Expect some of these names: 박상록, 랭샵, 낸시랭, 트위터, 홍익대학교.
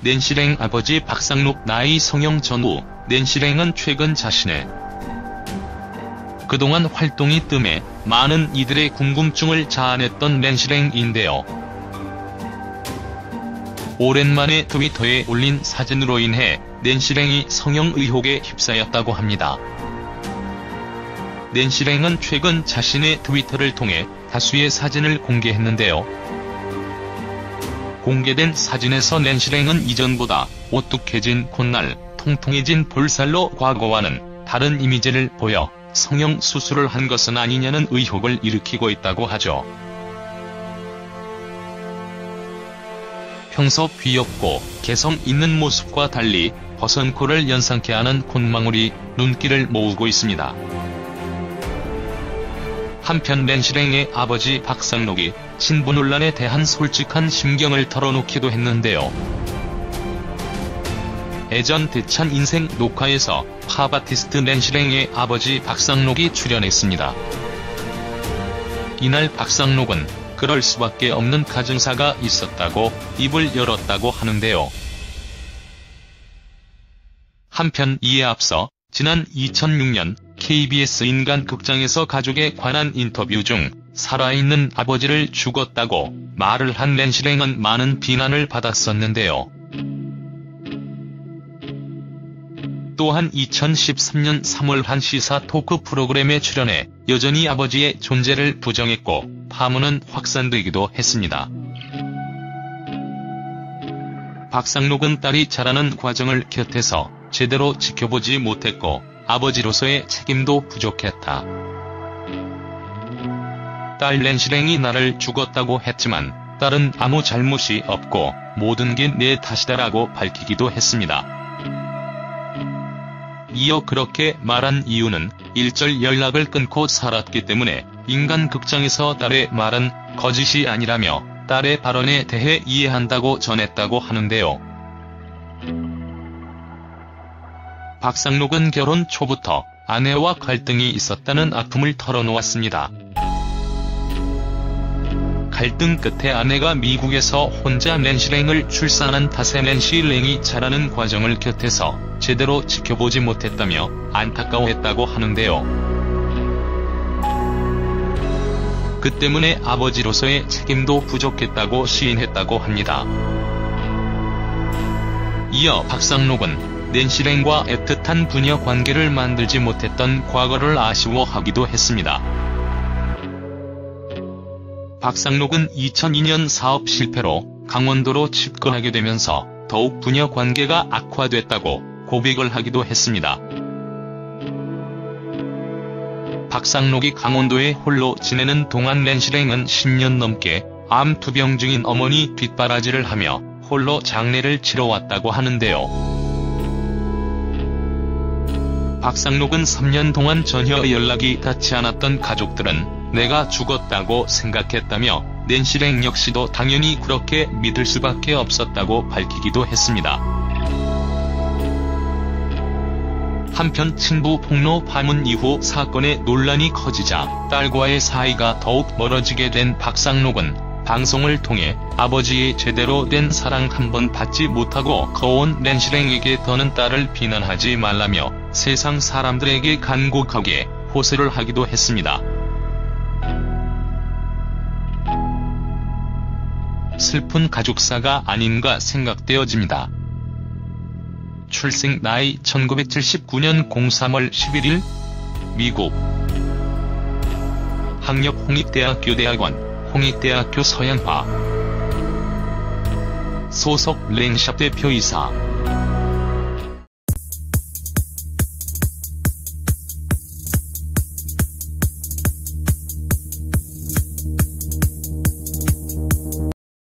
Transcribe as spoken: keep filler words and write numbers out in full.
낸시랭 아버지 박상록 나이 성형 전후 낸시랭은 최근 자신의 그동안 활동이 뜸해 많은 이들의 궁금증을 자아냈던 낸시랭인데요. 오랜만에 트위터에 올린 사진으로 인해 낸시랭이 성형 의혹에 휩싸였다고 합니다. 낸시랭은 최근 자신의 트위터를 통해 다수의 사진을 공개했는데요. 공개된 사진에서 낸시랭은 이전보다 오뚝해진 콧날, 통통해진 볼살로 과거와는 다른 이미지를 보여 성형 수술을 한 것은 아니냐는 의혹을 일으키고 있다고 하죠. 평소 귀엽고 개성 있는 모습과 달리 벗은 코를 연상케 하는 콧망울이 눈길을 모으고 있습니다. 한편 낸시랭의 아버지 박상록이 신부 논란에 대한 솔직한 심경을 털어놓기도 했는데요. 예전 대찬 인생 녹화에서 팝 아티스트 낸시랭의 아버지 박상록이 출연했습니다. 이날 박상록은 그럴 수밖에 없는 가증사가 있었다고 입을 열었다고 하는데요. 한편 이에 앞서 지난 이천육년 케이비에스 인간극장에서 가족에 관한 인터뷰 중 살아있는 아버지를 죽었다고 말을 한 낸시랭은 많은 비난을 받았었는데요. 또한 이천십삼년 삼월 한 시사 토크 프로그램에 출연해 여전히 아버지의 존재를 부정했고 파문은 확산되기도 했습니다. 박상록은 딸이 자라는 과정을 곁에서 제대로 지켜보지 못했고 아버지로서의 책임도 부족했다. 딸 낸시랭이 나를 죽었다고 했지만 딸은 아무 잘못이 없고 모든 게 내 탓이다라고 밝히기도 했습니다. 이어 그렇게 말한 이유는 일절 연락을 끊고 살았기 때문에 인간 극장에서 딸의 말은 거짓이 아니라며 딸의 발언에 대해 이해한다고 전했다고 하는데요. 박상록은 결혼 초부터 아내와 갈등이 있었다는 아픔을 털어놓았습니다. 갈등 끝에 아내가 미국에서 혼자 낸시랭을 출산한 탓에 낸시랭이 자라는 과정을 곁에서 제대로 지켜보지 못했다며 안타까워했다고 하는데요. 그 때문에 아버지로서의 책임도 부족했다고 시인했다고 합니다. 이어 박상록은 낸시랭과 애틋한 부녀 관계를 만들지 못했던 과거를 아쉬워하기도 했습니다. 박상록은 이천이년 사업 실패로 강원도로 집거하게 되면서 더욱 부녀 관계가 악화됐다고 고백을 하기도 했습니다. 박상록이 강원도에 홀로 지내는 동안 낸시랭은 십년 넘게 암 투병 중인 어머니 뒷바라지를 하며 홀로 장례를 치러왔다고 하는데요. 박상록은 삼년 동안 전혀 연락이 닿지 않았던 가족들은 내가 죽었다고 생각했다며 낸시랭 역시도 당연히 그렇게 믿을 수밖에 없었다고 밝히기도 했습니다. 한편 친부 폭로 파문 이후 사건의 논란이 커지자 딸과의 사이가 더욱 멀어지게 된 박상록은 방송을 통해 아버지의 제대로 된 사랑 한번 받지 못하고 거온 낸시랭에게 더는 딸을 비난하지 말라며 세상 사람들에게 간곡하게 호소를 하기도 했습니다. 슬픈 가족사가 아닌가 생각되어집니다. 출생 나이 천구백칠십구년 삼월 십일일 미국. 학력 홍익대학교 대학원, 홍익대학교 서양화. 소속 랭샵 대표이사.